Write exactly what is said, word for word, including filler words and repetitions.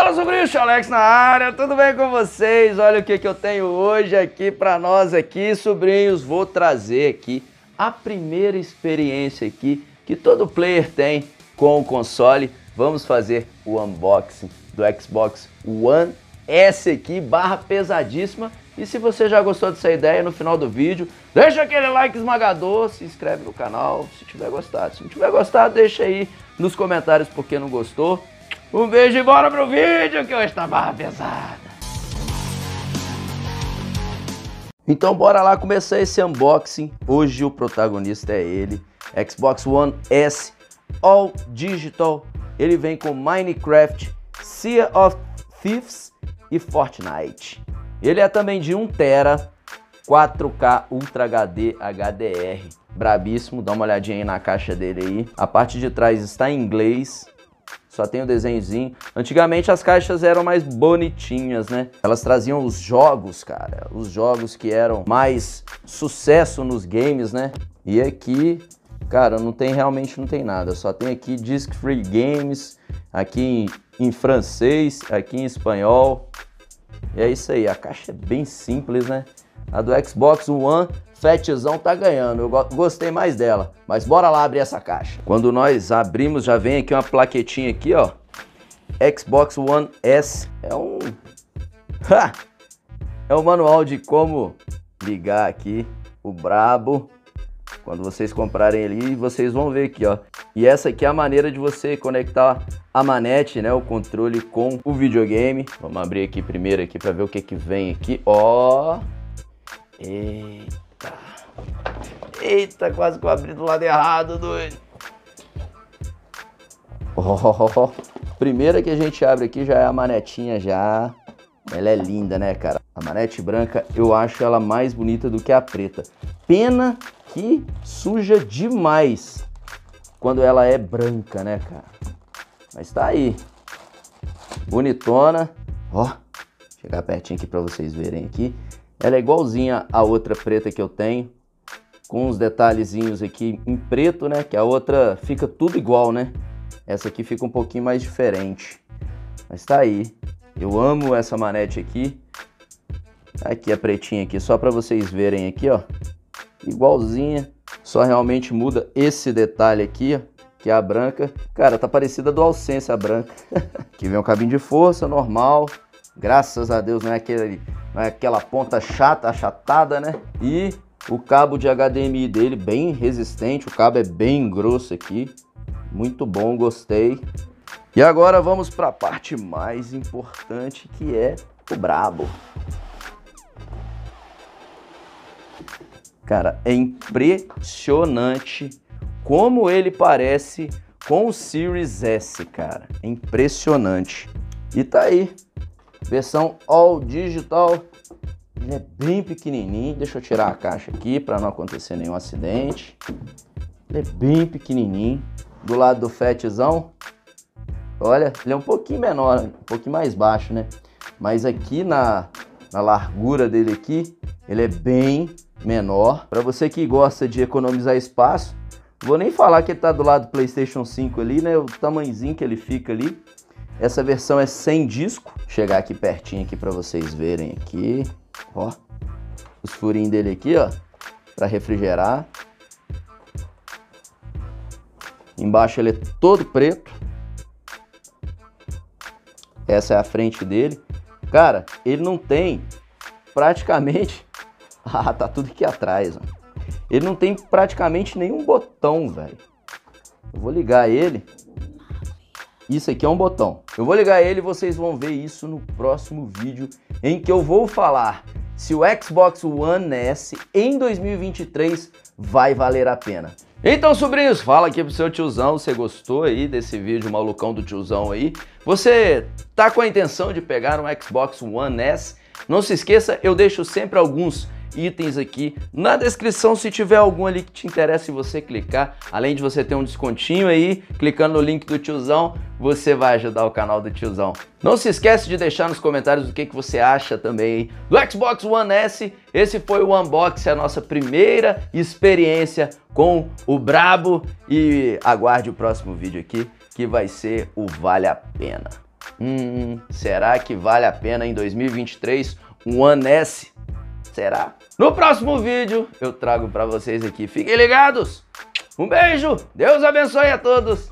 Fala sobre isso, Alex na área, tudo bem com vocês? Olha o que, que eu tenho hoje aqui pra nós aqui, sobrinhos. Vou trazer aqui a primeira experiência aqui que todo player tem com o console. Vamos fazer o unboxing do Xbox One S aqui, barra pesadíssima. E se você já gostou dessa ideia, no final do vídeo, deixa aquele like esmagador, se inscreve no canal se tiver gostado. Se não tiver gostado, deixa aí nos comentários porque não gostou. Um beijo e bora pro vídeo que hoje tá barra pesada. Então bora lá começar esse unboxing. Hoje o protagonista é ele, Xbox One S All Digital. Ele vem com Minecraft, Sea of Thieves e Fortnite. Ele é também de um tera, quatro K Ultra H D H D R. Brabíssimo, dá uma olhadinha aí na caixa dele aí. A parte de trás está em inglês. Só tem o desenhozinho. Antigamente as caixas eram mais bonitinhas, né? Elas traziam os jogos, cara. Os jogos que eram mais sucesso nos games, né? E aqui, cara, não tem, realmente não tem nada. Só tem aqui Disc Free Games, aqui em, em francês, aqui em espanhol. E é isso aí. A caixa é bem simples, né? A do Xbox One, fatezão, tá ganhando. Eu gostei mais dela. Mas bora lá abrir essa caixa. Quando nós abrimos, já vem aqui uma plaquetinha aqui, ó. Xbox One S. É um... Ha! É um manual de como ligar aqui o brabo. Quando vocês comprarem ali, vocês vão ver aqui, ó. E essa aqui é a maneira de você conectar a manete, né? O controle com o videogame. Vamos abrir aqui primeiro aqui pra ver o que que vem aqui. Ó... Eita, eita, quase que eu abri do lado errado, doido. Oh, primeira que a gente abre aqui já é a manetinha já. Ela é linda, né, cara? A manete branca, eu acho ela mais bonita do que a preta. Pena que suja demais quando ela é branca, né, cara? Mas tá aí. Bonitona. Ó, oh, chegar pertinho aqui pra vocês verem aqui. Ela é igualzinha à outra preta que eu tenho, com uns detalhezinhos aqui em preto, né? Que a outra fica tudo igual, né? Essa aqui fica um pouquinho mais diferente. Mas tá aí. Eu amo essa manete aqui. Aqui a pretinha aqui, só pra vocês verem aqui, ó. Igualzinha. Só realmente muda esse detalhe aqui, ó. Que é a branca. Cara, tá parecida a DualSense, a branca. Aqui vem um cabinho de força, normal. Graças a Deus, não é aquele... aquela ponta chata, achatada, né? E o cabo de H D M I dele bem resistente, o cabo é bem grosso aqui. Muito bom, gostei. E agora vamos para a parte mais importante, que é o brabo. Cara, é impressionante como ele parece com o Series S, cara. É impressionante. E tá aí. Versão All Digital, ele é bem pequenininho, deixa eu tirar a caixa aqui para não acontecer nenhum acidente. Ele é bem pequenininho, do lado do fatzão, olha, ele é um pouquinho menor, um pouquinho mais baixo, né? Mas aqui na, na largura dele aqui, ele é bem menor. Para você que gosta de economizar espaço, vou nem falar que ele tá do lado do PlayStation cinco ali, né? O tamanhozinho que ele fica ali. Essa versão é sem disco. Vou chegar aqui pertinho aqui para vocês verem aqui, ó, os furinhos dele aqui, ó, para refrigerar. Embaixo ele é todo preto. Essa é a frente dele. Cara, ele não tem praticamente... Ah, tá tudo aqui atrás, ó. Ele não tem praticamente nenhum botão, velho. Eu vou ligar ele. Isso aqui é um botão. Eu vou ligar ele e vocês vão ver isso no próximo vídeo, em que eu vou falar se o Xbox One S em dois mil e vinte e três vai valer a pena. Então, sobrinhos, fala aqui pro seu tiozão, você gostou aí desse vídeo malucão do tiozão aí? Você tá com a intenção de pegar um Xbox One S? Não se esqueça, eu deixo sempre alguns itens aqui na descrição, se tiver algum ali que te interessa e você clicar, além de você ter um descontinho aí, clicando no link do tiozão, você vai ajudar o canal do tiozão. Não se esquece de deixar nos comentários o que, que você acha também do Xbox One S. Esse foi o unboxing, a nossa primeira experiência com o brabo, e aguarde o próximo vídeo aqui, que vai ser o Vale a Pena. Hum, será que vale a pena em dois mil e vinte e três um One S? Será? No próximo vídeo eu trago pra vocês aqui. Fiquem ligados! Um beijo! Deus abençoe a todos!